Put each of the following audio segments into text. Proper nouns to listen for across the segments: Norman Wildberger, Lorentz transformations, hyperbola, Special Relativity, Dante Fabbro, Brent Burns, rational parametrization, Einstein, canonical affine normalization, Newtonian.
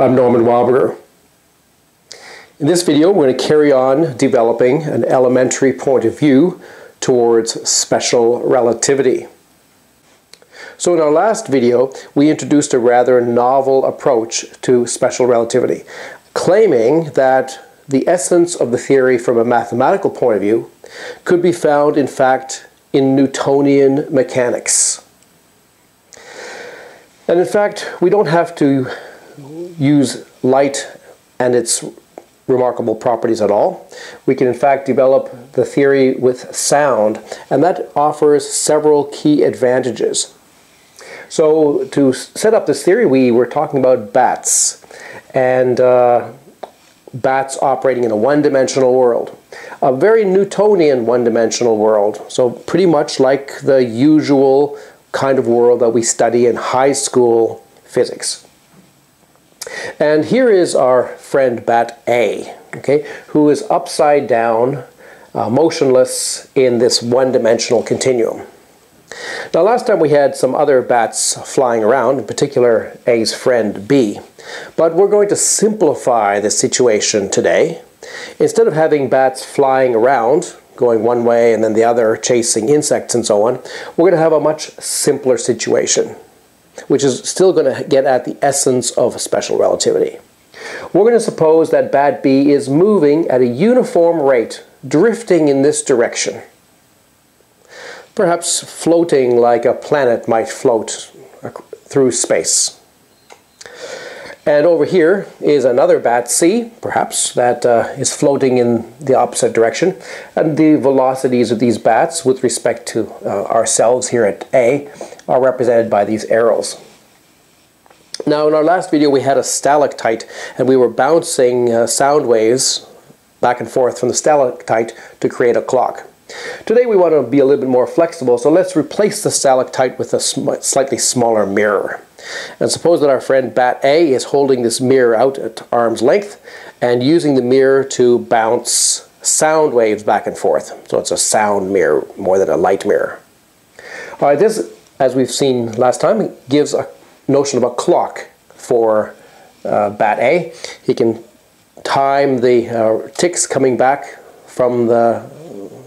I'm Norman Wildberger. In this video, we're going to carry on developing an elementary point of view towards special relativity. So in our last video, we introduced a rather novel approach to special relativity, claiming that the essence of the theory from a mathematical point of view could be found, in fact, in Newtonian mechanics. And in fact, we don't have to use light and its remarkable properties at all. We can in fact develop the theory with sound, and that offers several key advantages. So to set up this theory, we were talking about bats, and bats operating in a one-dimensional world. A very Newtonian one-dimensional world, so pretty much like the usual kind of world that we study in high school physics. And here is our friend bat A, okay, who is upside down, motionless in this one-dimensional continuum. Now last time we had some other bats flying around, in particular A's friend B, but we're going to simplify the situation today. Instead of having bats flying around, going one way and then the other, chasing insects and so on, we're going to have a much simpler situation, which is still going to get at the essence of special relativity. We're going to suppose that bat B is moving at a uniform rate, drifting in this direction, perhaps floating like a planet might float through space. And over here is another bat C, perhaps, that is floating in the opposite direction. And the velocities of these bats with respect to ourselves here at A are represented by these arrows. Now in our last video we had a stalactite, and we were bouncing sound waves back and forth from the stalactite to create a clock. Today we want to be a little bit more flexible, so let's replace the stalactite with a slightly smaller mirror. And suppose that our friend bat A is holding this mirror out at arm's length and using the mirror to bounce sound waves back and forth. So it's a sound mirror more than a light mirror. All right, this, as we've seen last time, gives a notion of a clock for bat A. He can time the ticks coming back from the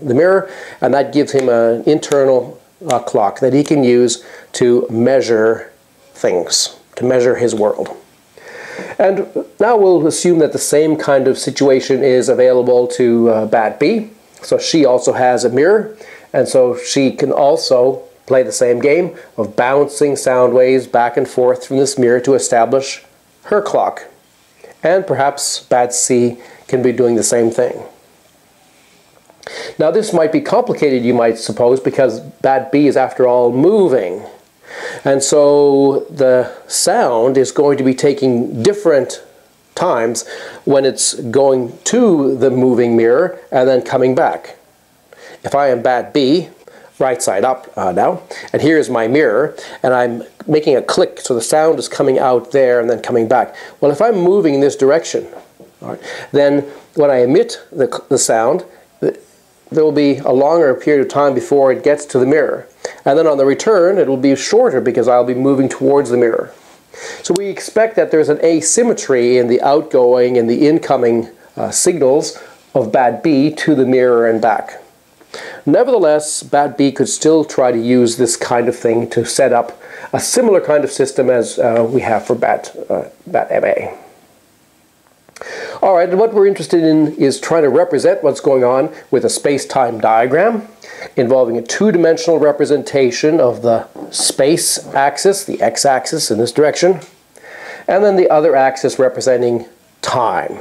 mirror, and that gives him an internal clock that he can use to measure things, to measure his world. And now we'll assume that the same kind of situation is available to bat B. So she also has a mirror, and so she can also play the same game of bouncing sound waves back and forth from this mirror to establish her clock. And perhaps bat C can be doing the same thing. Now this might be complicated, you might suppose, because bat B is after all moving. And so the sound is going to be taking different times when it's going to the moving mirror and then coming back. If I am bat B, right side up now, and here is my mirror, and I'm making a click, so the sound is coming out there and then coming back. Well, if I'm moving in this direction, all right, then when I emit the sound, there will be a longer period of time before it gets to the mirror. And then on the return, it will be shorter because I'll be moving towards the mirror. So we expect that there's an asymmetry in the outgoing and the incoming signals of bat B to the mirror and back. Nevertheless, bat B could still try to use this kind of thing to set up a similar kind of system as we have for bat MA. All right, and what we're interested in is trying to represent what's going on with a space-time diagram involving a two-dimensional representation of the space axis, the x-axis in this direction, and then the other axis representing time.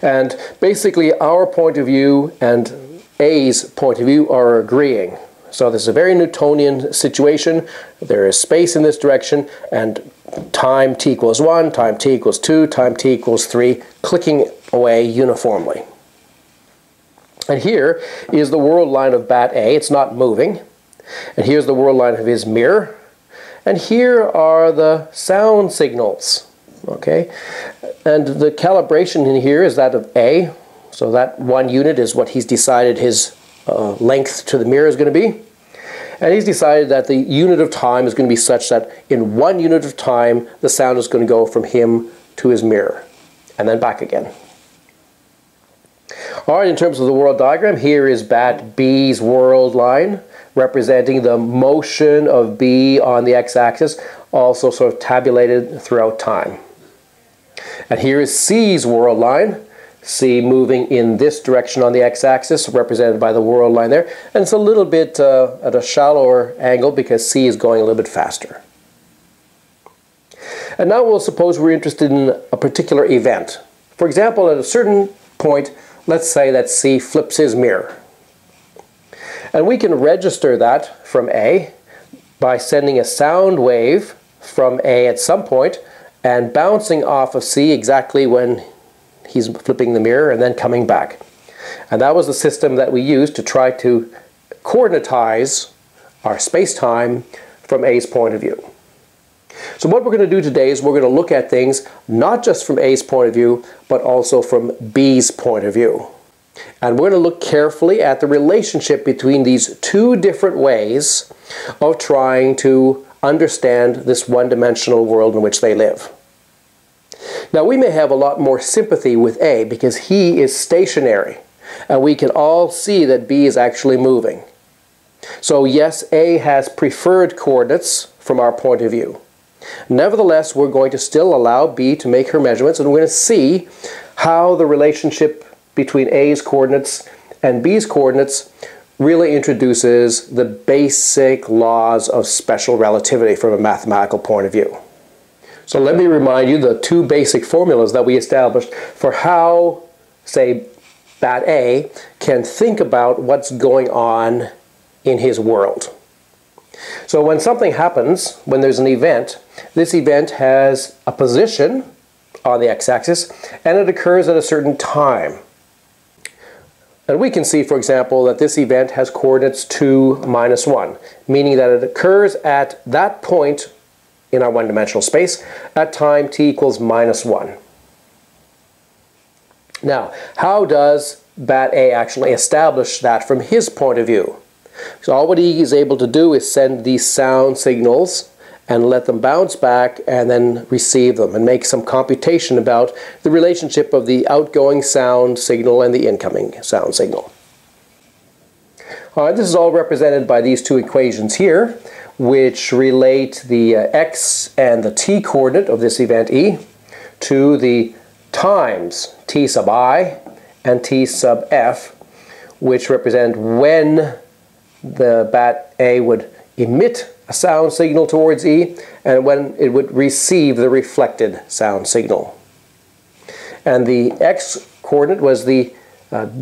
And basically our point of view and A's point of view are agreeing. So this is a very Newtonian situation. There is space in this direction, and time t equals 1, time t equals 2, time t equals 3, clicking away uniformly. And here is the world line of bat A. It's not moving. And here's the world line of his mirror. And here are the sound signals. Okay? And the calibration in here is that of A. So that one unit is what he's decided his length to the mirror is going to be. And he's decided that the unit of time is going to be such that in 1 unit of time, the sound is going to go from him to his mirror, and then back again. All right, in terms of the world diagram, here is bat B's world line, representing the motion of B on the x-axis, also sort of tabulated throughout time. And here is C's world line, C moving in this direction on the x-axis, represented by the world line there. And it's a little bit at a shallower angle because C is going a little bit faster. And now we'll suppose we're interested in a particular event. For example, at a certain point, let's say that C flips his mirror. And we can register that from A by sending a sound wave from A at some point and bouncing off of C exactly when he's flipping the mirror and then coming back. And that was the system that we used to try to coordinatize our space-time from A's point of view. So what we're going to do today is we're going to look at things not just from A's point of view, but also from B's point of view. And we're going to look carefully at the relationship between these two different ways of trying to understand this one-dimensional world in which they live. Now, we may have a lot more sympathy with A because he is stationary, and we can all see that B is actually moving. So yes, A has preferred coordinates from our point of view. Nevertheless, we're going to still allow B to make her measurements, and we're going to see how the relationship between A's coordinates and B's coordinates really introduces the basic laws of special relativity from a mathematical point of view. So let me remind you the two basic formulas that we established for how, say, bat A can think about what's going on in his world. So when something happens, when there's an event, this event has a position on the x-axis, and it occurs at a certain time. And we can see, for example, that this event has coordinates 2, minus 1, meaning that it occurs at that point in our one-dimensional space at time t equals minus 1. Now, how does bat A actually establish that from his point of view? So all what he is able to do is send these sound signals and let them bounce back and then receive them and make some computation about the relationship of the outgoing sound signal and the incoming sound signal. All right, this is all represented by these two equations here, which relate the x and the t coordinate of this event E to the times t sub I and t sub f, which represent when the bat A would emit a sound signal towards E and when it would receive the reflected sound signal. And the x coordinate was the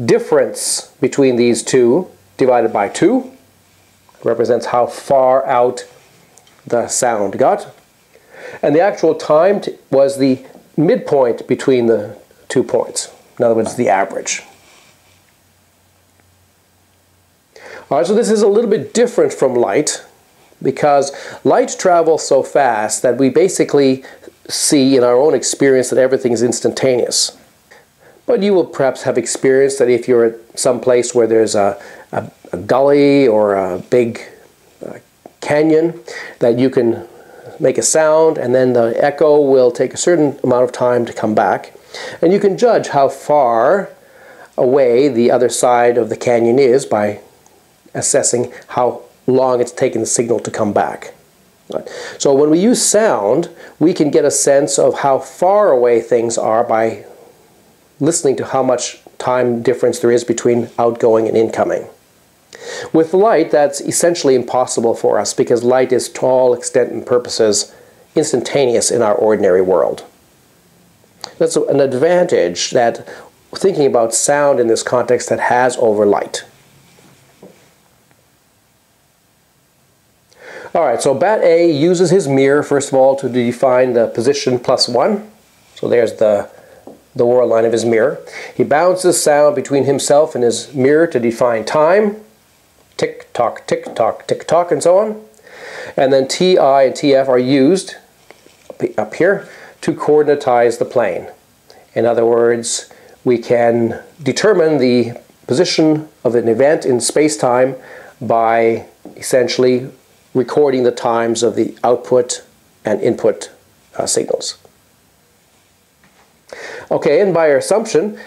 difference between these two divided by 2. It represents how far out the sound got. And the actual time was the midpoint between the two points. In other words, the average. All right, so this is a little bit different from light, because light travels so fast that we basically see in our own experience that everything is instantaneous. But you will perhaps have experienced that if you're at some place where there's a gully or a big canyon, that you can make a sound and then the echo will take a certain amount of time to come back. And you can judge how far away the other side of the canyon is by assessing how long it's taken the signal to come back. So when we use sound, we can get a sense of how far away things are by listening to how much time difference there is between outgoing and incoming. With light, that's essentially impossible for us because light is to all extent and purposes instantaneous in our ordinary world. That's an advantage that thinking about sound in this context that has over light. All right, so bat A uses his mirror, first of all, to define the position plus 1. So there's the world line of his mirror. He bounces sound between himself and his mirror to define time. Tick, tock, tick, tock, tick, tock, and so on. And then ti and tf are used up here to coordinatize the plane. In other words, we can determine the position of an event in space-time by essentially recording the times of the output and input signals. Okay, and by our assumption,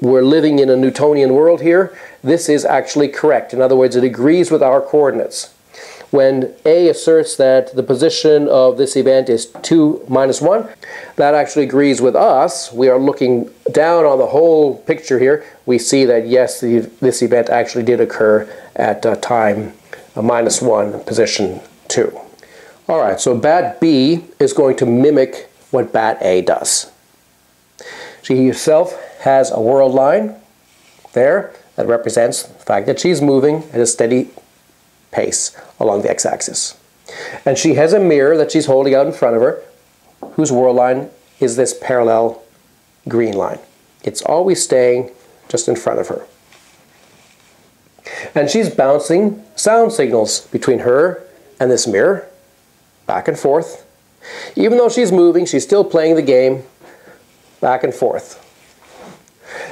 we're living in a Newtonian world here. This is actually correct. In other words, it agrees with our coordinates. When A asserts that the position of this event is 2 minus 1, that actually agrees with us. We are looking down on the whole picture here. We see that, yes, this event actually did occur at time minus 1, position 2. All right, so bat B is going to mimic what bat A does. She herself has a world line there that represents the fact that she's moving at a steady pace along the x-axis. And she has a mirror that she's holding out in front of her, whose world line is this parallel green line. It's always staying just in front of her. And she's bouncing sound signals between her and this mirror, back and forth. Even though she's moving, she's still playing the game, back and forth.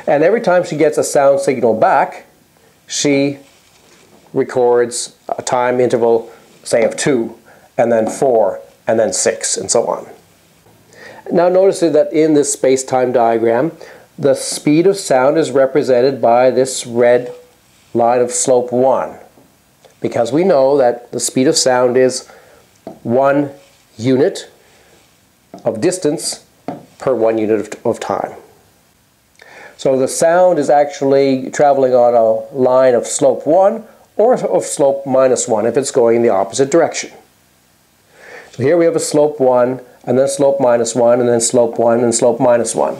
And every time she gets a sound signal back, she records a time interval, say, of 2, and then 4, and then 6, and so on. Now notice that in this space-time diagram, the speed of sound is represented by this red line of slope 1, because we know that the speed of sound is 1 unit of distance per 1 unit of time. So the sound is actually traveling on a line of slope 1, or of slope minus 1 if it's going in the opposite direction. So here we have a slope 1, and then slope minus 1, and then slope 1, and slope minus 1.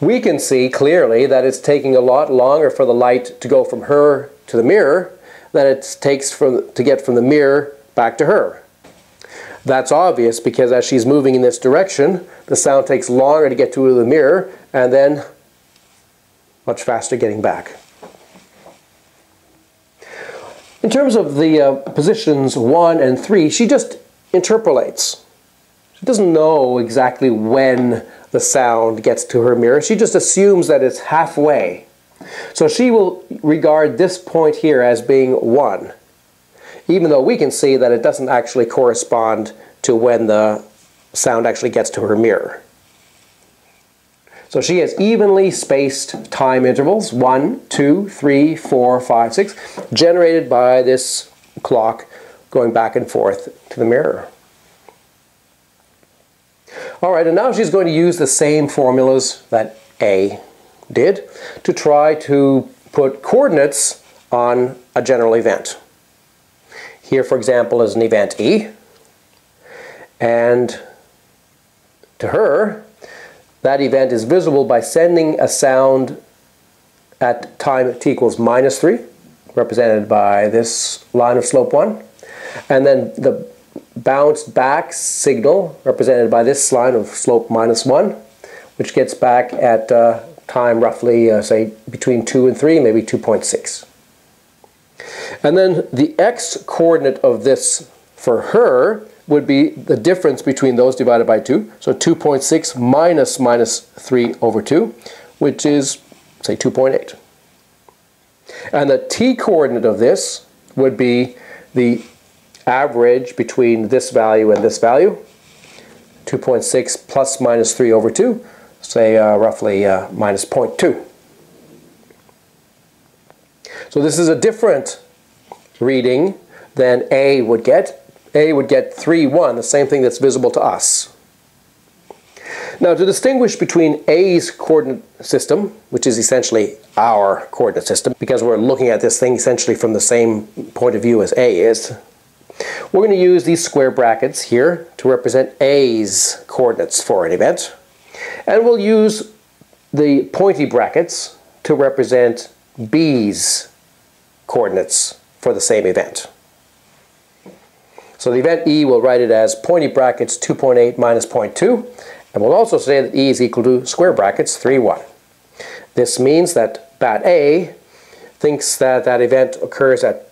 We can see clearly that it's taking a lot longer for the light to go from her to the mirror than it takes to get from the mirror back to her. That's obvious because as she's moving in this direction, the sound takes longer to get to the mirror, and then much faster getting back. In terms of the positions 1 and 3, she just interpolates. She doesn't know exactly when the sound gets to her mirror. She just assumes that it's halfway. So she will regard this point here as being 1, even though we can see that it doesn't actually correspond to when the sound actually gets to her mirror. So she has evenly spaced time intervals, 1, 2, 3, 4, 5, 6, generated by this clock going back and forth to the mirror. All right, and now she's going to use the same formulas that A did to try to put coordinates on a general event. Here, for example, is an event E, and to her, that event is visible by sending a sound at time t equals minus 3, represented by this line of slope 1, and then the bounce back signal, represented by this line of slope minus 1, which gets back at time roughly, say, between 2 and 3, maybe 2.6. And then the x-coordinate of this for her would be the difference between those divided by 2. So 2.6 minus 3 over 2, which is, say, 2.8. And the t-coordinate of this would be the average between this value and this value, 2.6 plus minus 3 over 2, say roughly minus 0.2. So this is a different reading than A would get. A would get 3, 1, the same thing that's visible to us. Now, to distinguish between A's coordinate system, which is essentially our coordinate system, because we're looking at this thing essentially from the same point of view as A is, we're going to use these square brackets here to represent A's coordinates for an event. And we'll use the pointy brackets to represent B's coordinates for the same event. So the event E, we'll write it as pointy brackets 2.8 minus 0.2, and we'll also say that E is equal to square brackets 3, 1. This means that bat A thinks that that event occurs at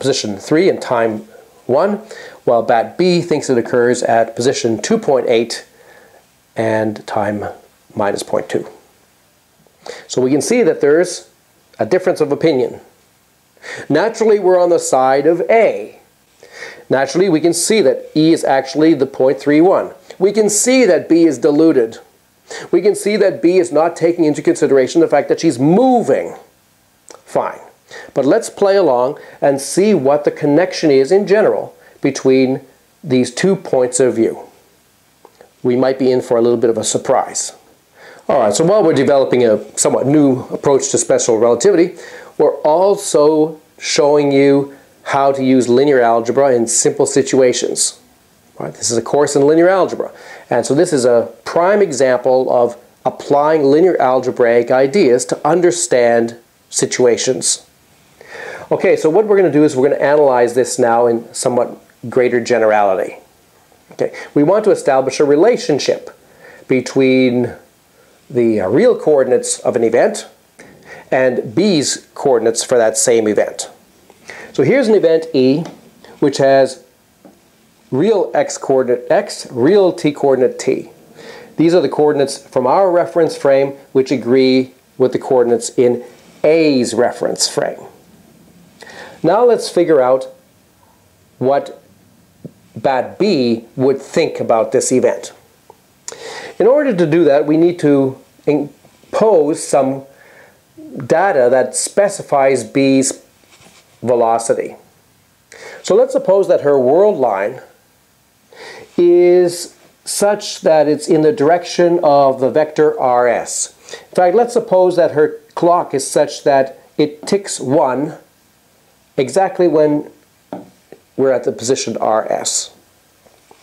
position 3 and time 1, while bat B thinks it occurs at position 2.8 and time minus 0.2. So we can see that there's a difference of opinion. Naturally, we're on the side of A. Naturally, we can see that E is actually the 0.31. We can see that B is diluted. We can see that B is not taking into consideration the fact that she's moving. Fine. But let's play along and see what the connection is in general between these 2 points of view. We might be in for a little bit of a surprise. Alright, so while we're developing a somewhat new approach to special relativity, we're also showing you how to use linear algebra in simple situations. Right? This is a course in linear algebra. And so this is a prime example of applying linear algebraic ideas to understand situations. Okay, so what we're going to do is we're going to analyze this now in somewhat greater generality. Okay, we want to establish a relationship between the real coordinates of an event and B's coordinates for that same event. So here's an event E, which has real X coordinate X, real T coordinate T. These are the coordinates from our reference frame, which agree with the coordinates in A's reference frame. Now let's figure out what bat B would think about this event. In order to do that, we need to impose some data that specifies B's velocity. So let's suppose that her world line is such that it's in the direction of the vector RS. In fact, let's suppose that her clock is such that it ticks 1 exactly when we're at the position RS.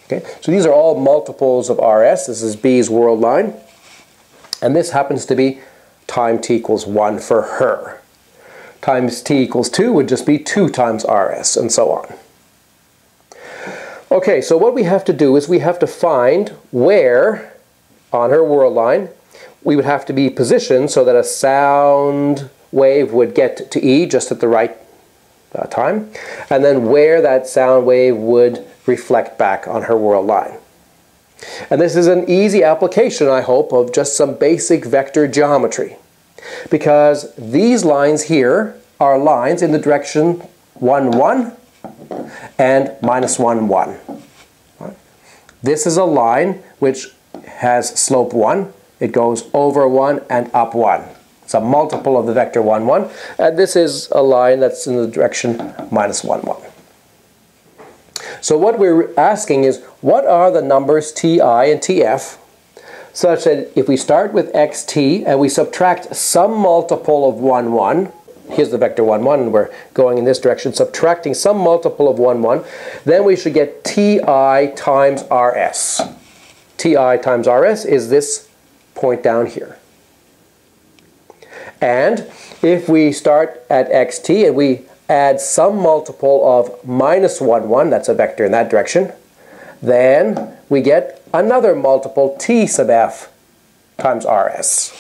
Okay? So these are all multiples of RS. This is B's world line. And this happens to be time t equals 1 for her. Times t equals 2 would just be 2 times RS, and so on. Okay, so what we have to do is we have to find where on her world line we would have to be positioned so that a sound wave would get to E just at the right time, and then where that sound wave would reflect back on her world line. And this is an easy application, I hope, of just some basic vector geometry, because these lines here are lines in the direction 1, 1 and minus 1, 1. Right? This is a line which has slope 1. It goes over 1 and up 1. It's a multiple of the vector 1, 1. And this is a line that's in the direction minus 1, 1. So what we're asking is, what are the numbers ti and tf such that if we start with xt and we subtract some multiple of 1, 1, here's the vector 1, 1, and we're going in this direction, subtracting some multiple of 1, 1, then we should get ti times rs. Ti times rs is this point down here. And if we start at xt and we add some multiple of minus 1, 1, that's a vector in that direction, then we get another multiple t sub f times rs.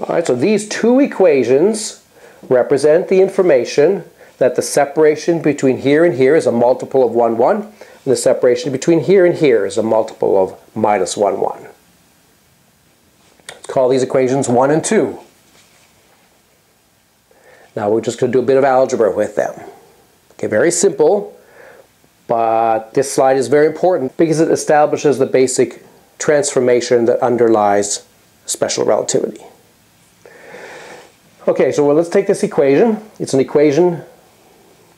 Alright, so these two equations represent the information that the separation between here and here is a multiple of 1, 1, and the separation between here and here is a multiple of minus 1, 1. Let's call these equations 1 and 2. Now we're just going to do a bit of algebra with them. Okay, very simple, but this slide is very important because it establishes the basic transformation that underlies special relativity. Okay, so well, let's take this equation. It's an equation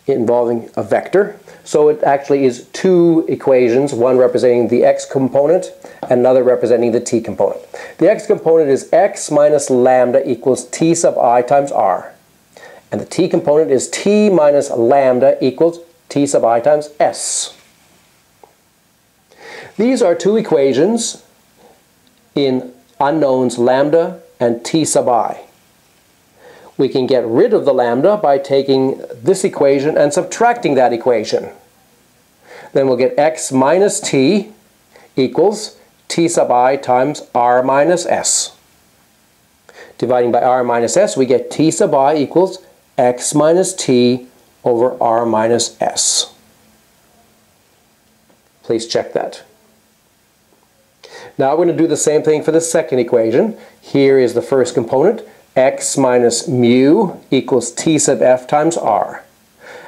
involving a vector. So it actually is two equations, one representing the x component, another representing the t component. The x component is x minus lambda equals t sub I times r. And the t component is t minus lambda equals t sub I times s. These are two equations in unknowns lambda and t sub I. We can get rid of the lambda by taking this equation and subtracting that equation. Then we'll get x minus t equals t sub I times r minus s. Dividing by r minus s, we get t sub I equals x minus t over r minus s. Please check that. Now we're going to do the same thing for the second equation. Here is the first component. x minus mu equals t sub f times r.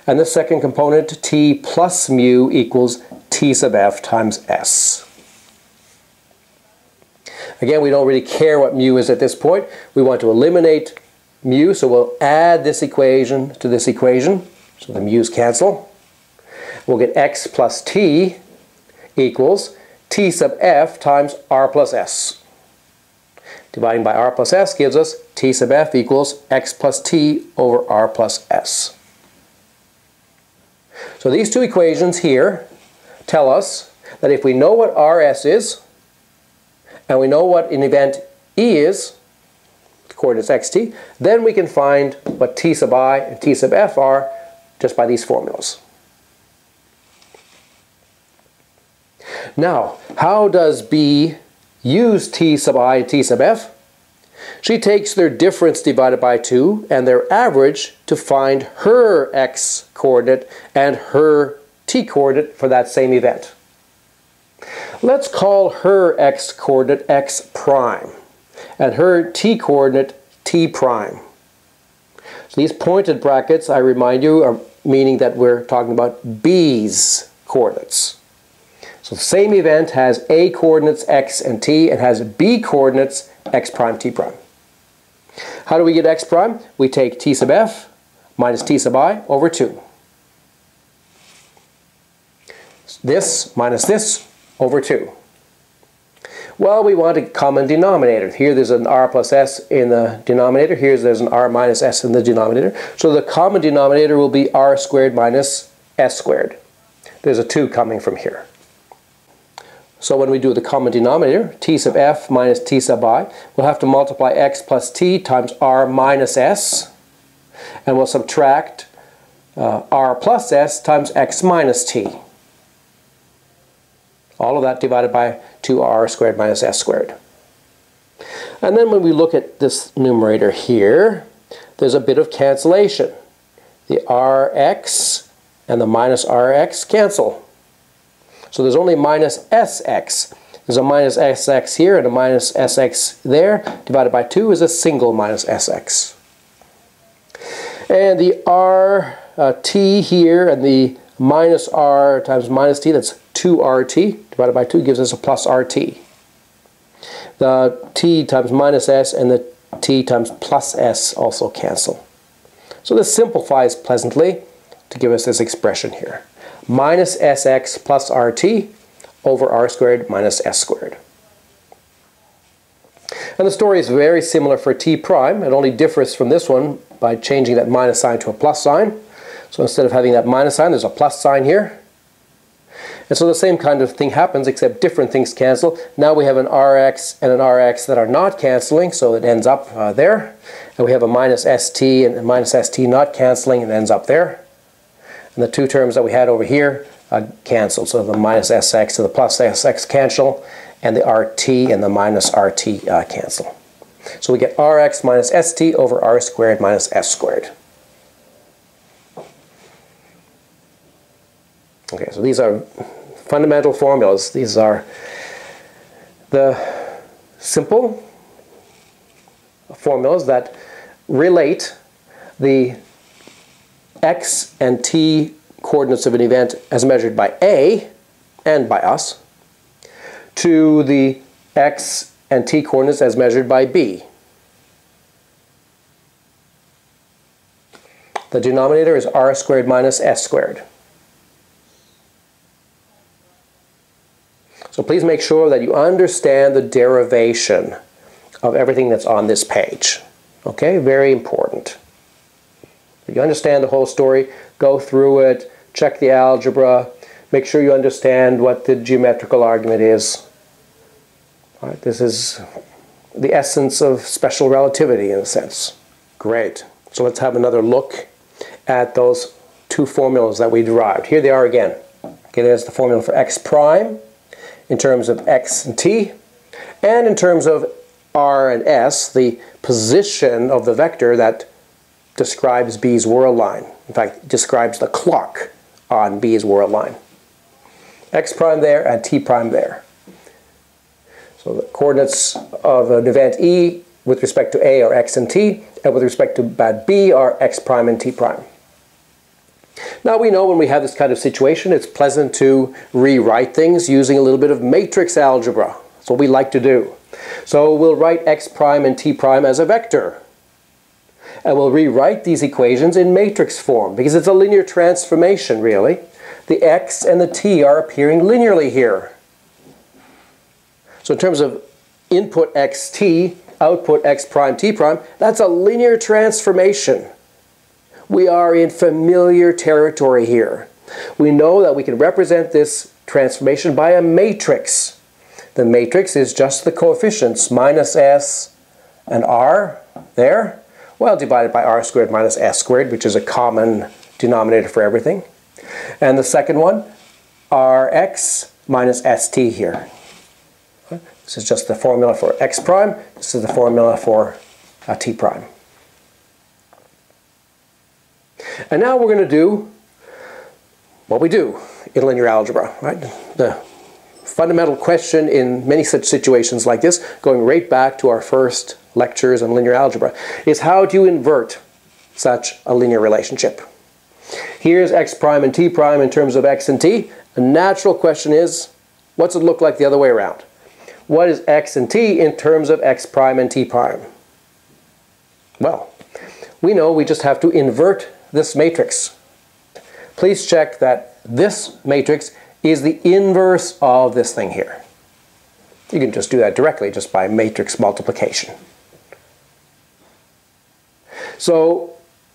And the second component, t plus mu, equals t sub f times s. Again, we don't really care what mu is at this point. We want to eliminate mu, so we'll add this equation to this equation. So the mu's cancel. We'll get x plus t equals t sub f times r plus s. Dividing by r plus s gives us t sub f equals x plus t over r plus s. So these two equations here tell us that if we know what rs is, and we know what an event E is, the coordinates xt, then we can find what t sub I and t sub f are just by these formulas. Now, how does B use t sub I and t sub f? She takes their difference divided by 2 and their average to find her x coordinate and her t coordinate for that same event. Let's call her x coordinate x prime and her t coordinate t prime. So these pointed brackets, I remind you, are meaning that we're talking about B's coordinates. So the same event has A coordinates x and t and has B coordinates x prime, t prime. How do we get x prime? We take t sub f minus t sub I over 2. This minus this over 2. Well, we want a common denominator. Here there's an r plus s in the denominator. Here there's an r minus s in the denominator. So the common denominator will be r squared minus s squared. There's a 2 coming from here. So when we do the common denominator, t sub f minus t sub I, we'll have to multiply x plus t times r minus s, and we'll subtract r plus s times x minus t. All of that divided by 2r squared minus s squared. And then when we look at this numerator here, there's a bit of cancellation. The rx and the minus rx cancel. So there's only minus sx. There's a minus sx here and a minus sx there. Divided by 2 is a single minus sx. And the rt here and the minus r times minus t, that's 2rt, divided by 2 gives us a plus rt. The t times minus s and the t times plus s also cancel. So this simplifies pleasantly to give us this expression here. Minus sx plus rt over r squared minus s squared. And the story is very similar for t prime. It only differs from this one by changing that minus sign to a plus sign. So instead of having that minus sign, there's a plus sign here. And so the same kind of thing happens, except different things cancel. Now we have an rx and an rx that are not canceling, so it ends up there. And we have a minus st and a minus st not canceling, and it ends up there. And the two terms that we had over here cancel. So the minus sx and the plus sx cancel, and the rt and the minus rt cancel. So we get rx minus st over r squared minus s squared. Okay, so these are fundamental formulas. These are the simple formulas that relate the x and t coordinates of an event as measured by A and by us to the x and t coordinates as measured by B. The denominator is r squared minus s squared. So please make sure that you understand the derivation of everything that's on this page. Okay, very important. If you understand the whole story, go through it, check the algebra, make sure you understand what the geometrical argument is. All right, this is the essence of special relativity in a sense. Great. So let's have another look at those two formulas that we derived. Here they are again. Okay, there's the formula for x prime in terms of x and t, and in terms of r and s, the position of the vector that describes B's whirl line. In fact, describes the clock on B's whirl line. X prime there and t prime there. So the coordinates of an event E with respect to A are x and t, and with respect to bad B are x prime and t prime. Now we know when we have this kind of situation, it's pleasant to rewrite things using a little bit of matrix algebra. That's what we like to do. So we'll write x prime and t prime as a vector. And we'll rewrite these equations in matrix form, because it's a linear transformation, really. The x and the t are appearing linearly here. So in terms of input xt, output x prime t prime, that's a linear transformation. We are in familiar territory here. We know that we can represent this transformation by a matrix. The matrix is just the coefficients minus s and r there. Well, divided by r squared minus s squared, which is a common denominator for everything. And the second one, rx minus st here. This is just the formula for x prime. This is the formula for t prime. And now we're going to do what we do in linear algebra, right? The fundamental question in many such situations like this, going right back to our first lectures on linear algebra, is how do you invert such a linear relationship? Here's x prime and t prime in terms of x and t. The natural question is, what's it look like the other way around? What is x and t in terms of x prime and t prime? Well, we know we just have to invert this matrix. Please check that this matrix is the inverse of this thing here. You can just do that directly just by matrix multiplication. So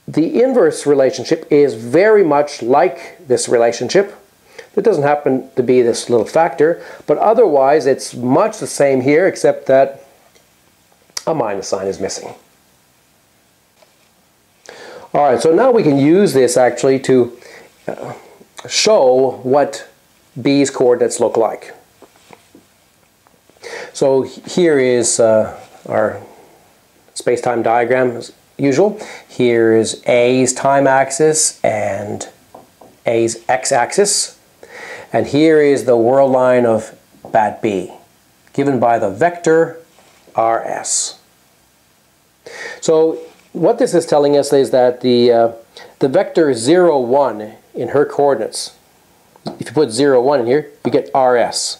the inverse relationship is very much like this relationship. It doesn't happen to be this little factor, but otherwise it's much the same here, except that a minus sign is missing. Alright, so now we can use this actually to show what B's coordinates look like. So here is our space-time diagram as usual. Here is A's time axis and A's x-axis. And here is the world line of bad B, given by the vector RS. So what this is telling us is that the vector 0, 1 in her coordinates, if you put 0, 1 in here, you get RS.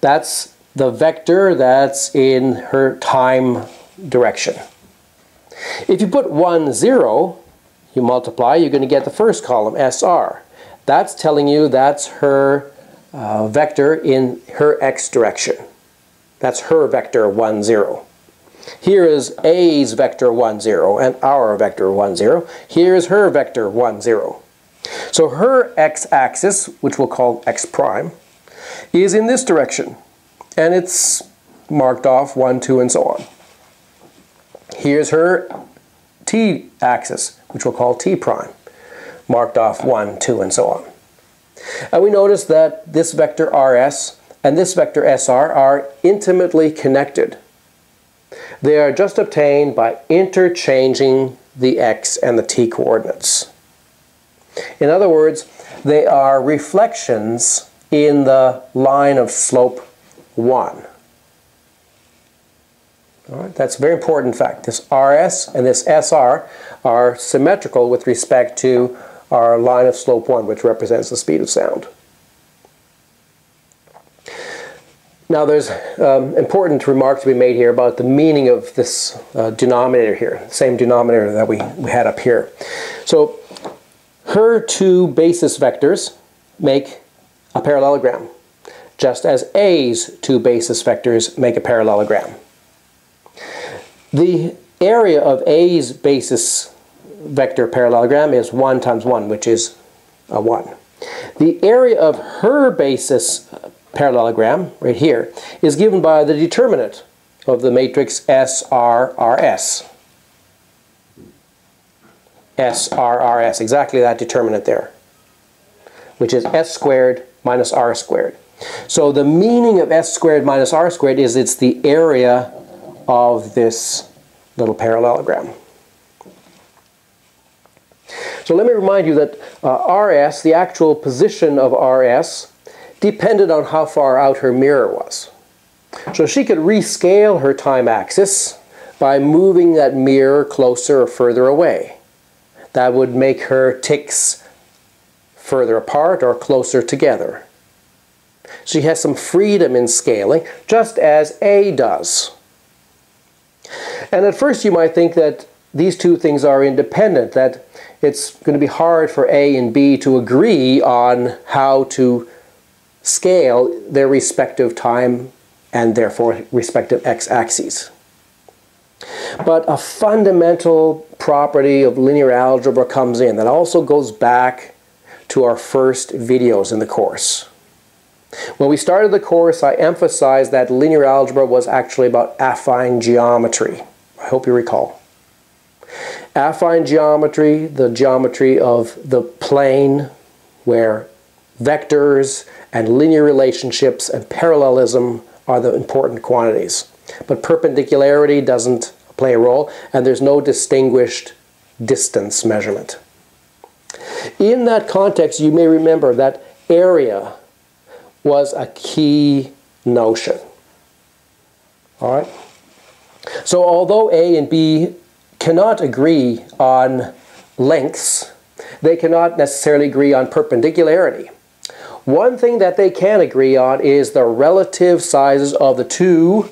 That's the vector that's in her time direction. If you put 1, 0, you multiply, you're going to get the first column, SR. That's telling you that's her vector in her x direction. That's her vector 1, 0. Here is A's vector 1, 0 and our vector 1, 0. Here is her vector 1, 0. So her x-axis, which we'll call x prime, is in this direction. And it's marked off 1, 2, and so on. Here's her t-axis, which we'll call t prime, marked off 1, 2, and so on. And we notice that this vector RS and this vector SR are intimately connected. They are just obtained by interchanging the x and the t coordinates. In other words, they are reflections in the line of slope 1. All right, that's a very important fact. This RS and this SR are symmetrical with respect to our line of slope 1, which represents the speed of sound. Now there's important remarks to be made here about the meaning of this denominator here, same denominator that we had up here. So her two basis vectors make a parallelogram, just as A's two basis vectors make a parallelogram. The area of A's basis vector parallelogram is 1 times 1, which is a 1. The area of her basis parallelogram, right here, is given by the determinant of the matrix SRRS. SRRS, exactly that determinant there, which is S squared minus R squared. So the meaning of S squared minus R squared is it's the area of this little parallelogram. So let me remind you that RS, the actual position of RS, depended on how far out her mirror was. So she could rescale her time axis by moving that mirror closer or further away. That would make her ticks further apart or closer together. She has some freedom in scaling, just as A does. And at first you might think that these two things are independent, that it's going to be hard for A and B to agree on how to scale their respective time and therefore respective x-axes. But a fundamental property of linear algebra comes in that also goes back to our first videos in the course. When we started the course, I emphasized that linear algebra was actually about affine geometry. I hope you recall. Affine geometry, the geometry of the plane where vectors and linear relationships and parallelism are the important quantities. But perpendicularity doesn't play a role, and there's no distinguished distance measurement. In that context, you may remember that area was a key notion. All right? So although A and B cannot agree on lengths, they cannot necessarily agree on perpendicularity. One thing that they can agree on is the relative sizes of the two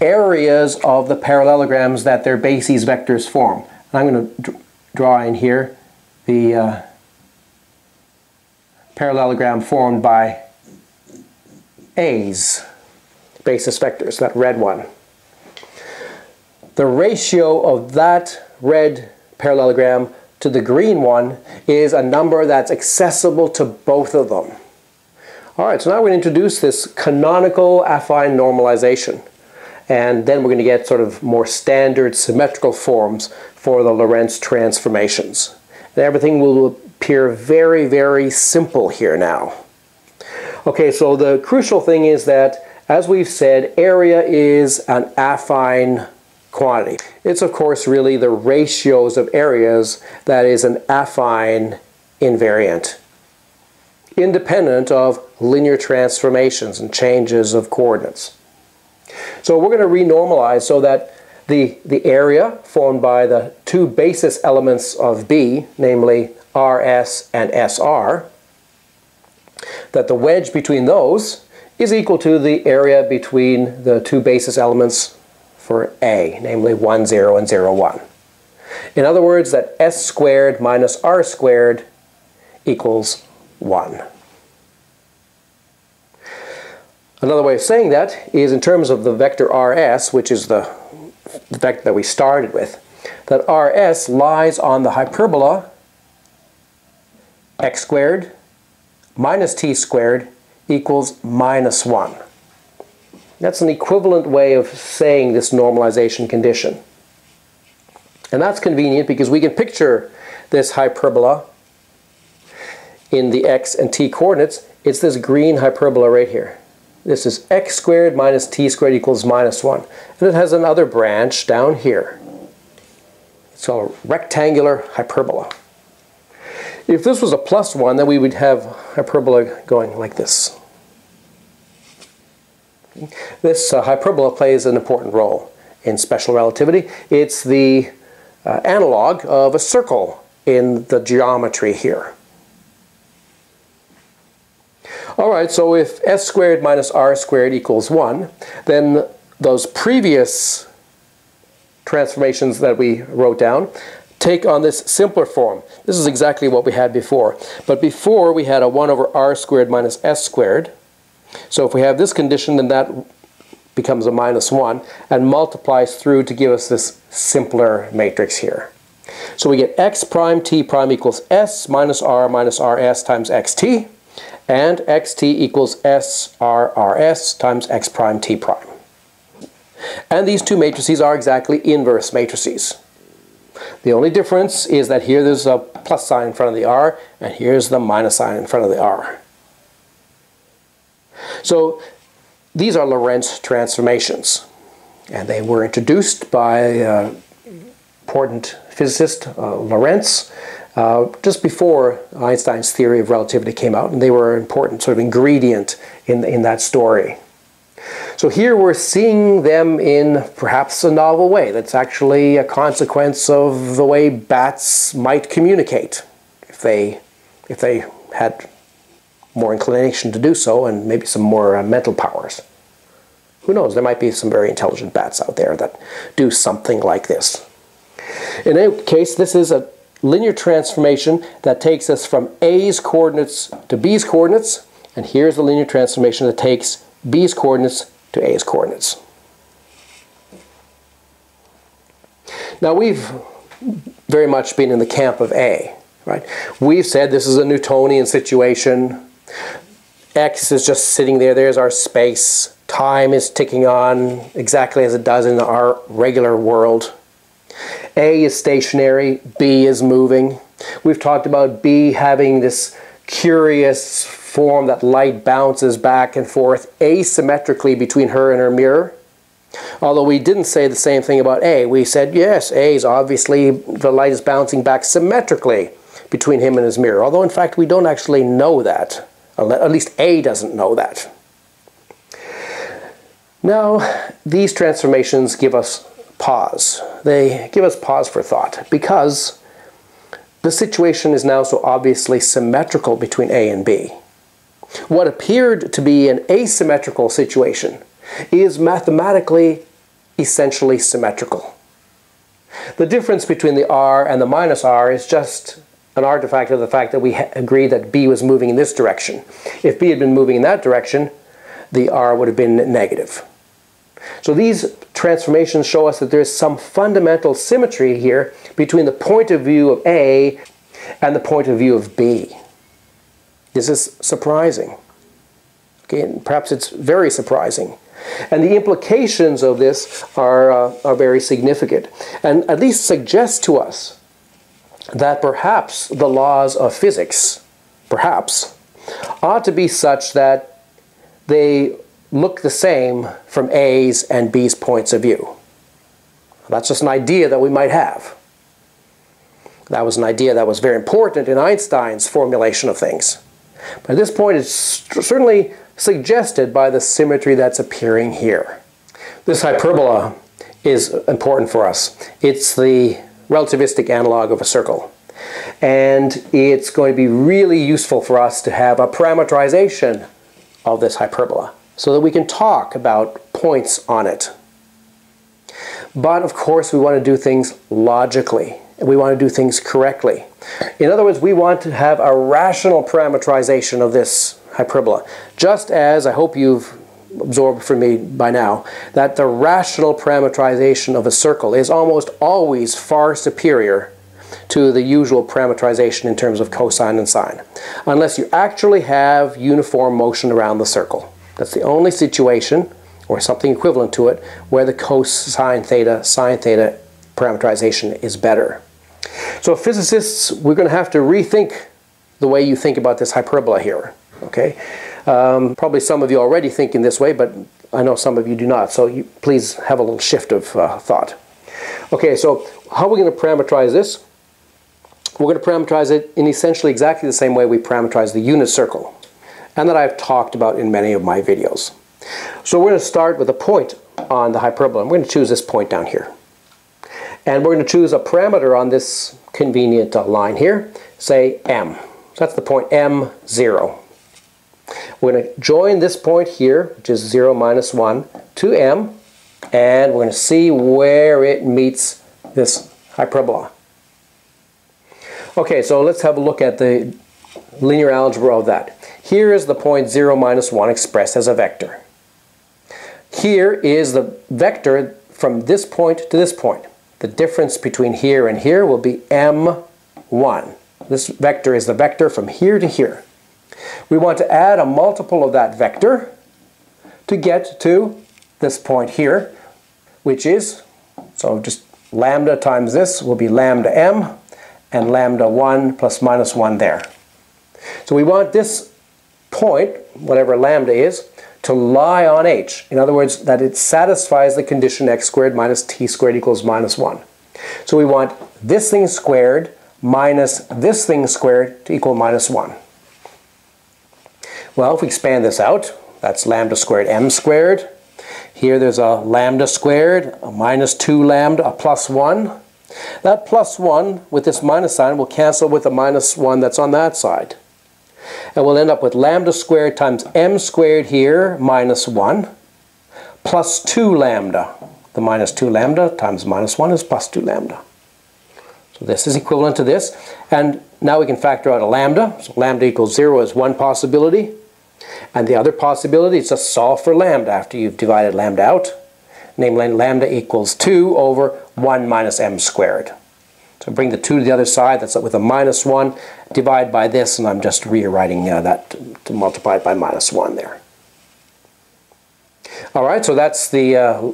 areas of the parallelograms that their bases vectors form. And I'm going to draw in here the parallelogram formed by A's basis vectors, that red one. The ratio of that red parallelogram to the green one is a number that's accessible to both of them. All right, so now we're going to introduce this canonical affine normalization. And then we're going to get sort of more standard symmetrical forms for the Lorentz transformations. And everything will appear very, very simple here now. Okay, so the crucial thing is that, as we've said, area is an affine quantity. It's, of course, really the ratios of areas that is an affine invariant, independent of linear transformations and changes of coordinates. So we're going to renormalize so that the area formed by the two basis elements of B, namely RS and SR, that the wedge between those is equal to the area between the two basis elements for A, namely 1, 0, and 0, 1. In other words, that S squared minus R squared equals 1. Another way of saying that is in terms of the vector RS, which is the vector that we started with, that RS lies on the hyperbola x squared minus t squared equals minus 1. That's an equivalent way of saying this normalization condition. And that's convenient because we can picture this hyperbola in the x and t coordinates. It's this green hyperbola right here. This is x squared minus t squared equals minus 1. And it has another branch down here. It's called a rectangular hyperbola. If this was a plus 1, then we would have hyperbola going like this. This hyperbola plays an important role in special relativity. It's the analog of a circle in the geometry here. All right, so if S squared minus R squared equals 1, then those previous transformations that we wrote down take on this simpler form. This is exactly what we had before. But before, we had a 1 over R squared minus S squared. So if we have this condition, then that becomes a minus 1 and multiplies through to give us this simpler matrix here. So we get x prime t prime equals S minus R S times xt. And xt equals SRRS times x prime t prime. And these two matrices are exactly inverse matrices. The only difference is that here there's a plus sign in front of the R, and here's the minus sign in front of the R. So these are Lorentz transformations. And they were introduced by an important physicist, Lorentz, just before Einstein's theory of relativity came out, and they were an important sort of ingredient in that story. So here we're seeing them in perhaps a novel way that's actually a consequence of the way bats might communicate if they had more inclination to do so and maybe some more mental powers. Who knows, there might be some very intelligent bats out there that do something like this. In any case, this is a linear transformation that takes us from A's coordinates to B's coordinates, and here's the linear transformation that takes B's coordinates to A's coordinates. Now we've very much been in the camp of A, right? We've said this is a Newtonian situation. X is just sitting there, there's our space. Time is ticking on exactly as it does in our regular world. A is stationary, B is moving. We've talked about B having this curious form that light bounces back and forth asymmetrically between her and her mirror. Although we didn't say the same thing about A. We said, yes, A is obviously, the light is bouncing back symmetrically between him and his mirror. Although, in fact, we don't actually know that. At least A doesn't know that. Now, these transformations give us pause. They give us pause for thought because the situation is now so obviously symmetrical between A and B. What appeared to be an asymmetrical situation is mathematically essentially symmetrical. The difference between the R and the minus R is just an artifact of the fact that we agreed that B was moving in this direction. If B had been moving in that direction, the R would have been negative. So these transformations show us that there is some fundamental symmetry here between the point of view of A and the point of view of B. This is surprising. Okay, and perhaps it's very surprising. And the implications of this are very significant, and at least suggest to us that perhaps the laws of physics, perhaps, ought to be such that they look the same from A's and B's points of view. That's just an idea that we might have. That was an idea that was very important in Einstein's formulation of things. But at this point, it's certainly suggested by the symmetry that's appearing here. This hyperbola is important for us. It's the relativistic analog of a circle. And it's going to be really useful for us to have a parameterization of this hyperbola so that we can talk about points on it. But of course, we want to do things logically. We want to do things correctly. In other words, we want to have a rational parameterization of this hyperbola. Just as, I hope you've absorbed from me by now, that the rational parameterization of a circle is almost always far superior to the usual parameterization in terms of cosine and sine. Unless you actually have uniform motion around the circle. That's the only situation, or something equivalent to it, where the cosine theta, sine theta parameterization is better. So physicists, we're going to have to rethink the way you think about this hyperbola here. Okay, probably some of you already think in this way, but I know some of you do not. So you, please have a little shift of thought. Okay, so how are we going to parameterize this? We're going to parameterize it in essentially exactly the same way we parameterize the unit circle, and that I've talked about in many of my videos. So we're going to start with a point on the hyperbola. We're going to choose this point down here. And we're going to choose a parameter on this convenient line here, say M. So that's the point M0. We're going to join this point here, which is 0 minus 1, to M, and we're going to see where it meets this hyperbola. Okay, so let's have a look at the linear algebra of that. Here is the point 0 minus 1 expressed as a vector. Here is the vector from this point to this point. The difference between here and here will be m1. This vector is the vector from here to here. We want to add a multiple of that vector to get to this point here, which is, so just lambda times this will be lambda m, and lambda 1 plus minus 1 there. So we want this point, whatever lambda is, to lie on H. In other words, that it satisfies the condition x squared minus t squared equals minus 1. So we want this thing squared minus this thing squared to equal minus 1. Well, if we expand this out, that's lambda squared m squared Here there's a lambda squared, a minus 2 lambda, a plus 1. That plus 1 with this minus sign will cancel with the minus 1 that's on that side. And we'll end up with lambda squared times m squared here, minus 1, plus 2 lambda. The minus 2 lambda times minus 1 is plus 2 lambda. So this is equivalent to this. And now we can factor out a lambda. So lambda equals 0 is one possibility. And the other possibility is to solve for lambda after you've divided lambda out. Namely, lambda equals 2 over 1 minus m squared. So bring the 2 to the other side, that's with a minus 1, divide by this, and I'm just rewriting that to multiply it by minus 1 there. Alright, so that's the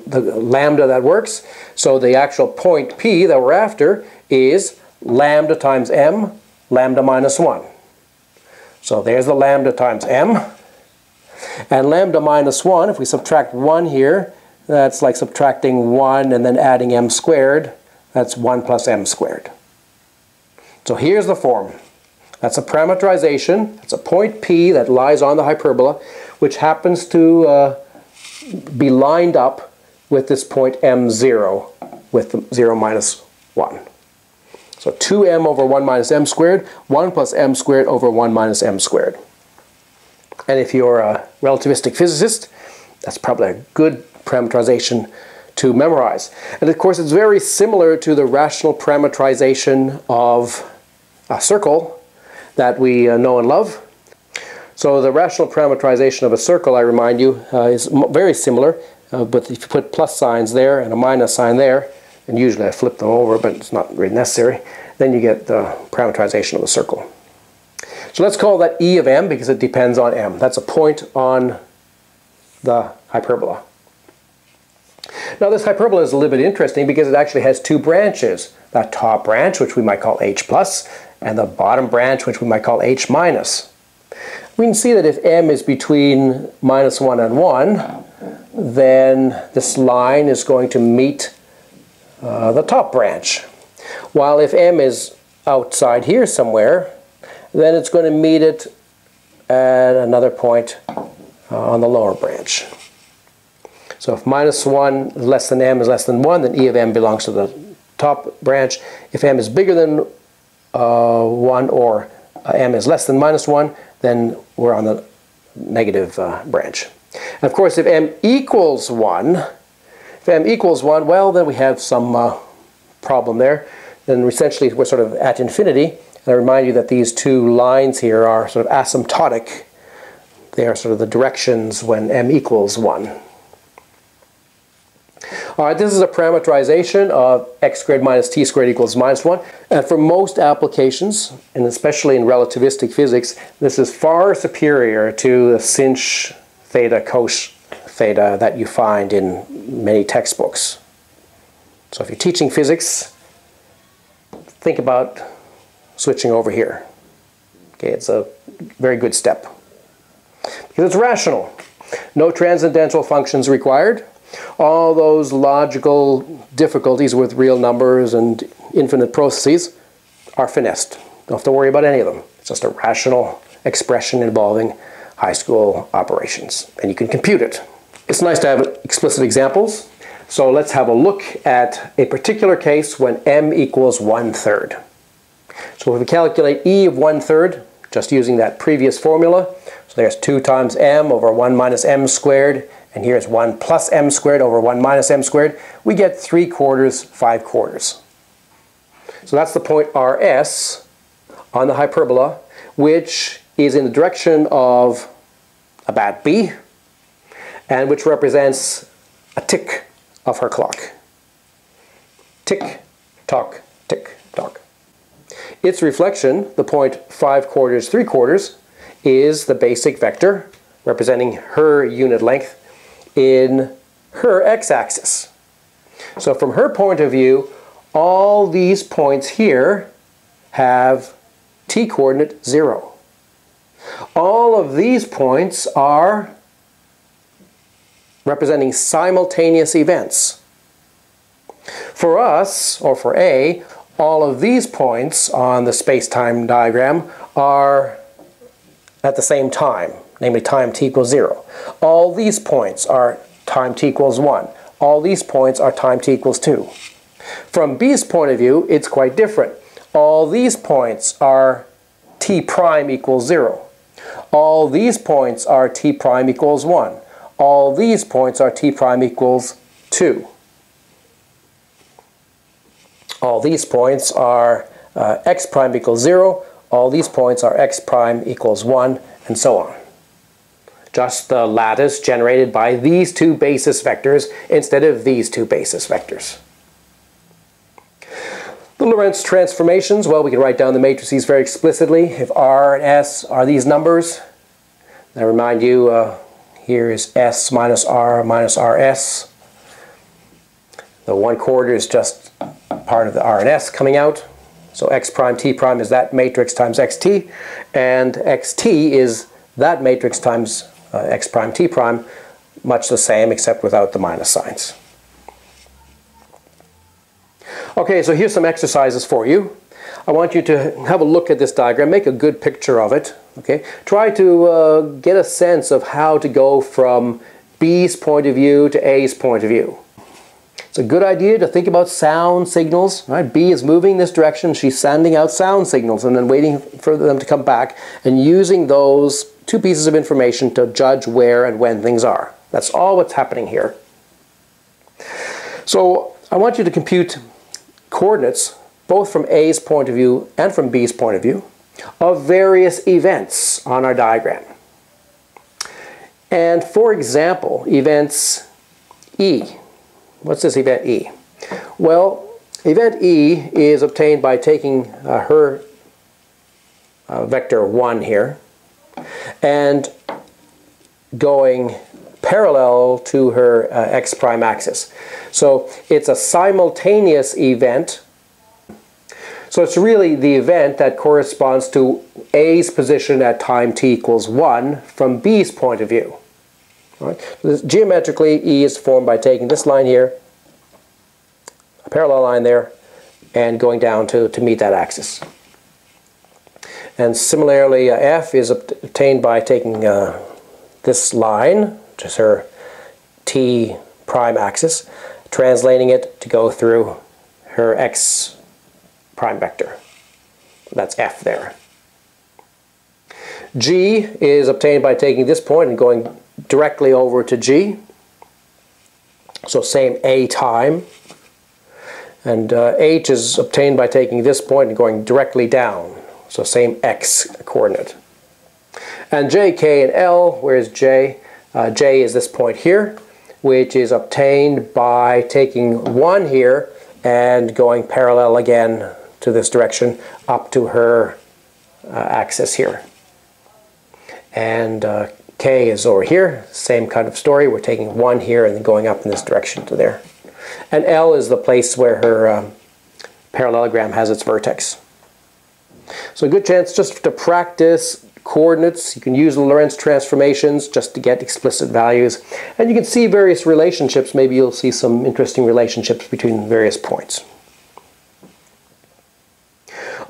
lambda that works. So the actual point P that we're after is lambda times m, lambda minus 1. So there's the lambda times m. And lambda minus 1, if we subtract 1 here, that's like subtracting 1 and then adding m squared. That's 1 plus m squared. So here's the form. That's a parameterization. That's a point P that lies on the hyperbola, which happens to be lined up with this point m0 with the 0 minus 1. So 2m over 1 minus m squared, 1 plus m squared over 1 minus m squared. And if you're a relativistic physicist, that's probably a good parameterization to memorize. And of course it's very similar to the rational parameterization of a circle that we know and love. So the rational parameterization of a circle, I remind you, is very similar, but if you put plus signs there and a minus sign there, and usually I flip them over, but it's not really necessary, then you get the parameterization of a circle. So let's call that E of m because it depends on m. That's a point on the hyperbola. Now this hyperbola is a little bit interesting because it actually has two branches. That top branch, which we might call h plus, and the bottom branch, which we might call h minus. We can see that if m is between minus 1 and 1, then this line is going to meet the top branch. While if m is outside here somewhere, then it's going to meet it at another point on the lower branch. So if minus 1 is less than m is less than 1, then E of m belongs to the top branch. If m is bigger than 1 or m is less than minus 1, then we're on the negative branch. And of course, if m equals 1, well, then we have some problem there. Then essentially we're sort of at infinity. And I remind you that these two lines here are sort of asymptotic. They are sort of the directions when m equals 1. Alright, this is a parameterization of x squared minus t squared equals minus 1. And for most applications, and especially in relativistic physics, this is far superior to the sin theta cos theta that you find in many textbooks. So if you're teaching physics, think about switching over here. Okay, it's a very good step. Because it's rational. No transcendental functions required. All those logical difficulties with real numbers and infinite processes are finessed. Don't have to worry about any of them. It's just a rational expression involving high school operations. And you can compute it. It's nice to have explicit examples. So let's have a look at a particular case when m equals 1/3. So if we calculate E of 1/3, just using that previous formula, so there's 2 times m over 1 minus m squared, and here's 1 plus m squared over 1 minus m squared, we get 3/4, 5/4. So that's the point RS on the hyperbola, which is in the direction of about B, and which represents a tick of her clock. Tick, tock, tick, tock. Its reflection, the point 5/4, 3/4, is the basic vector representing her unit length in her x-axis. So from her point of view, all these points here have t-coordinate 0. All of these points are representing simultaneous events. For us, or for A, all of these points on the space-time diagram are at the same time, namely time t equals 0. All these points are time t equals 1. All these points are time t equals 2. From B's point of view, it's quite different. All these points are t prime equals 0. All these points are t prime equals 1. All these points are t prime equals 2. All these points are x prime equals 0. All these points are x prime equals 1, and so on. Just the lattice generated by these two basis vectors instead of these two basis vectors. The Lorentz transformations, well, we can write down the matrices very explicitly. If R and S are these numbers, I remind you, here is S minus RS. The 1/4 is just part of the R and S coming out. So x prime t prime is that matrix times xt, and xt is that matrix times x prime t prime, much the same except without the minus signs. Okay, so here's some exercises for you. I want you to have a look at this diagram, make a good picture of it. Okay, try to get a sense of how to go from B's point of view to A's point of view. It's a good idea to think about sound signals. Right? B is moving this direction. She's sending out sound signals and then waiting for them to come back and using those two pieces of information to judge where and when things are. That's all what's happening here. So I want you to compute coordinates, both from A's point of view and from B's point of view, of various events on our diagram. And for example, events E. What's this event E? Well, event E is obtained by taking her vector 1 here and going parallel to her x prime axis. So it's a simultaneous event. So it's really the event that corresponds to A's position at time t equals 1 from B's point of view. Right. This, geometrically, E is formed by taking this line here, a parallel line there, and going down to meet that axis. And similarly, F is obtained by taking this line, which is her t prime axis, translating it to go through her x prime vector. That's F there. G is obtained by taking this point and going directly over to G, so same A time, and H is obtained by taking this point and going directly down, so same X coordinate. And J, K, and L, where's J? J is this point here, which is obtained by taking 1 here and going parallel again to this direction up to her axis here. And K is over here, same kind of story. We're taking 1 here and then going up in this direction to there. And L is the place where her parallelogram has its vertex. So a good chance just to practice coordinates. You can use the Lorentz transformations just to get explicit values. And you can see various relationships. Maybe you'll see some interesting relationships between various points.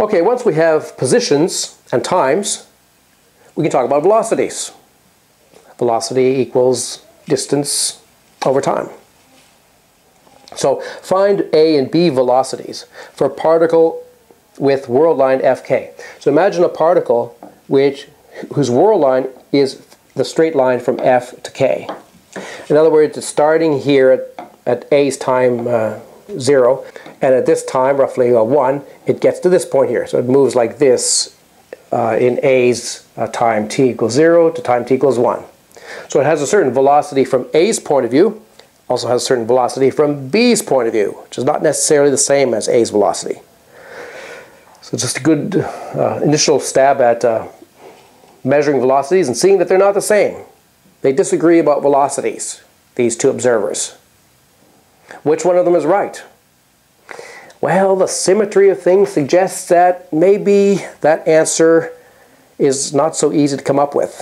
Okay, once we have positions and times, we can talk about velocities. Velocity equals distance over time. So find A and B velocities for a particle with world line FK. So imagine a particle whose world line is the straight line from F to K. In other words, it's starting here at A's time 0, and at this time, roughly 1, it gets to this point here. So it moves like this in A's time t equals 0 to time t equals 1. So it has a certain velocity from A's point of view, also has a certain velocity from B's point of view, which is not necessarily the same as A's velocity. So just a good initial stab at measuring velocities and seeing that they're not the same. They disagree about velocities, these two observers. Which one of them is right? Well, the symmetry of things suggests that maybe that answer is not so easy to come up with.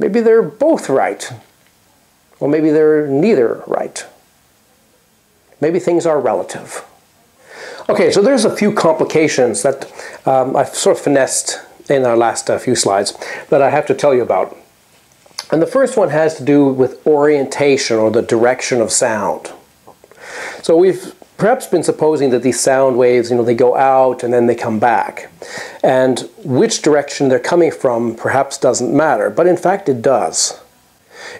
Maybe they're both right, or maybe they're neither right. Maybe things are relative. Okay, so there's a few complications that I've sort of finessed in our last few slides that I have to tell you about. And the first one has to do with orientation, or the direction of sound. So we've perhaps been supposing that these sound waves, they go out and then they come back. And which direction they're coming from perhaps doesn't matter, but in fact it does.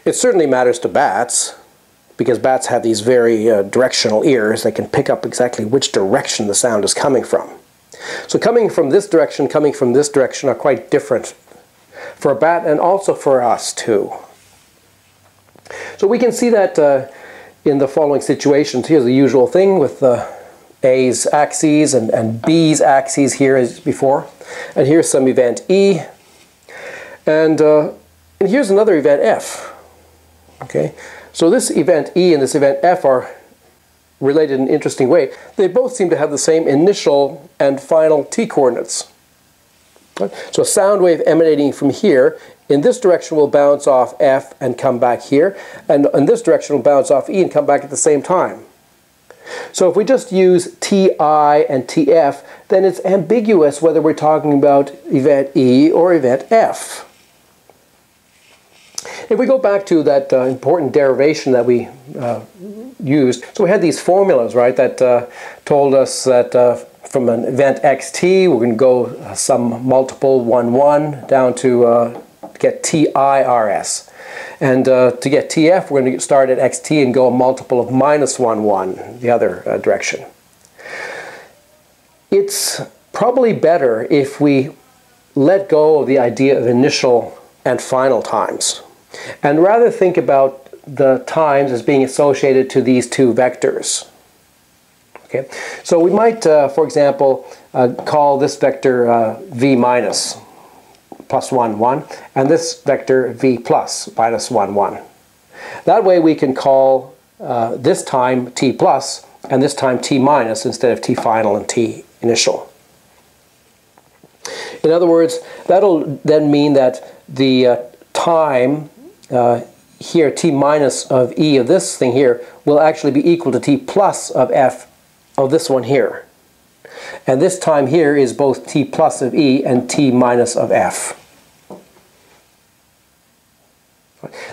It certainly matters to bats, because bats have these very directional ears. They can pick up exactly which direction the sound is coming from. So coming from this direction, coming from this direction are quite different for a bat and also for us too. So we can see that in the following situations. Here's the usual thing with A's axes and B's axes here as before. And here's some event E. And here's another event F. Okay, so this event E and this event F are related in an interesting way. They both seem to have the same initial and final t coordinates. So a sound wave emanating from here, in this direction will bounce off F and come back here, and in this direction will bounce off E and come back at the same time. So if we just use Ti and Tf, then it's ambiguous whether we're talking about event E or event F. If we go back to that important derivation that we used, so we had these formulas, right, that told us that from an event xt, we're going to go some multiple 1, 1 down to get TIRS. And to get TF, we're going to start at xt and go a multiple of minus 1, 1, the other direction. It's probably better if we let go of the idea of initial and final times, and rather think about the times as being associated to these two vectors. Okay, so we might, for example, call this vector v minus, plus 1, 1, and this vector v plus, minus 1, 1. That way we can call this time t plus, and this time t minus, instead of t final and t initial. In other words, that'll then mean that the time here, t minus of E of this thing here, will actually be equal to t plus of F of this one here. And this time here is both t plus of E and t minus of F.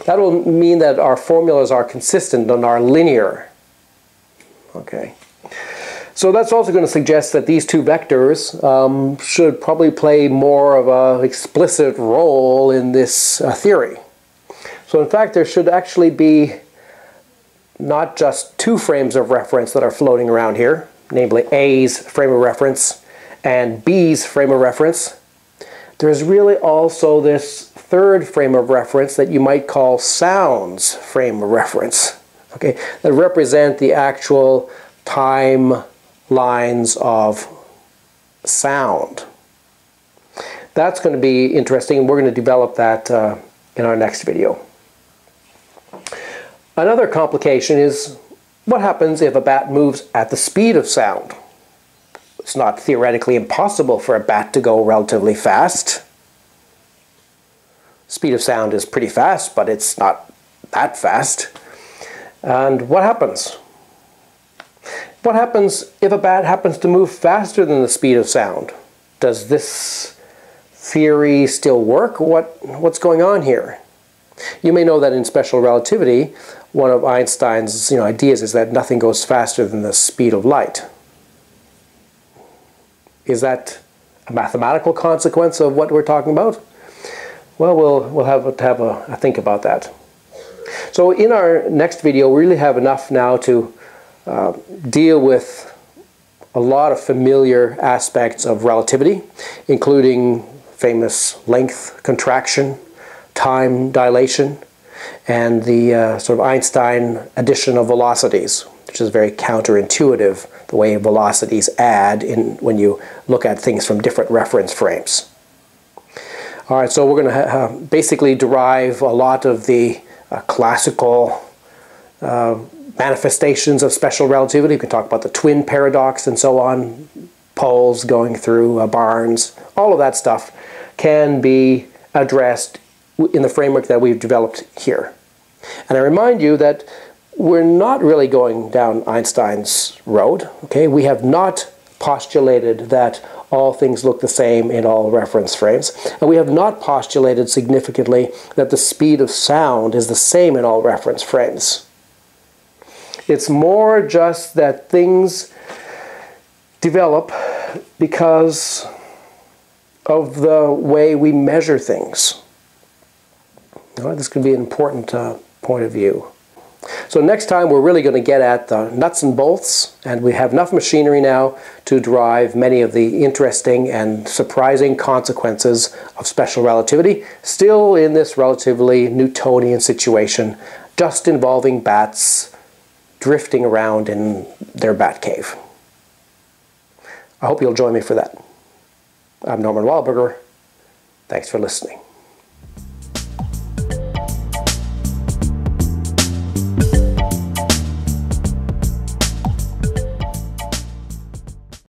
That will mean that our formulas are consistent and are linear. Okay. So that's also going to suggest that these two vectors should probably play more of an explicit role in this theory. So in fact, there should actually be not just two frames of reference that are floating around here, namely A's frame of reference and B's frame of reference. There's really also this third frame of reference that you might call sound's frame of reference, okay, that represent the actual time lines of sound. That's going to be interesting, and we're going to develop that in our next video. Another complication is what happens if a bat moves at the speed of sound. It's not theoretically impossible for a bat to go relatively fast. Speed of sound is pretty fast, but it's not that fast. And what happens? What happens if a bat happens to move faster than the speed of sound? Does this theory still work? What's going on here? You may know that in special relativity, one of Einstein's ideas is that nothing goes faster than the speed of light. Is that a mathematical consequence of what we're talking about? Well, we'll have to have a think about that. So in our next video, we really have enough now to deal with a lot of familiar aspects of relativity, including famous length contraction, time dilation, and the sort of Einstein addition of velocities, which is very counterintuitive, the way velocities add in when you look at things from different reference frames. All right, so we're going to basically derive a lot of the classical manifestations of special relativity. We can talk about the twin paradox and so on, poles going through barns, all of that stuff can be addressed in the framework that we've developed here. And I remind you that we're not really going down Einstein's road. Okay, we have not postulated that all things look the same in all reference frames. And we have not postulated significantly that the speed of sound is the same in all reference frames. It's more just that things develop because of the way we measure things. All right, this could be an important point of view. So next time we're really going to get at the nuts and bolts, and we have enough machinery now to derive many of the interesting and surprising consequences of special relativity, still in this relatively Newtonian situation, just involving bats drifting around in their bat cave. I hope you'll join me for that. I'm Norman Wildberger. Thanks for listening.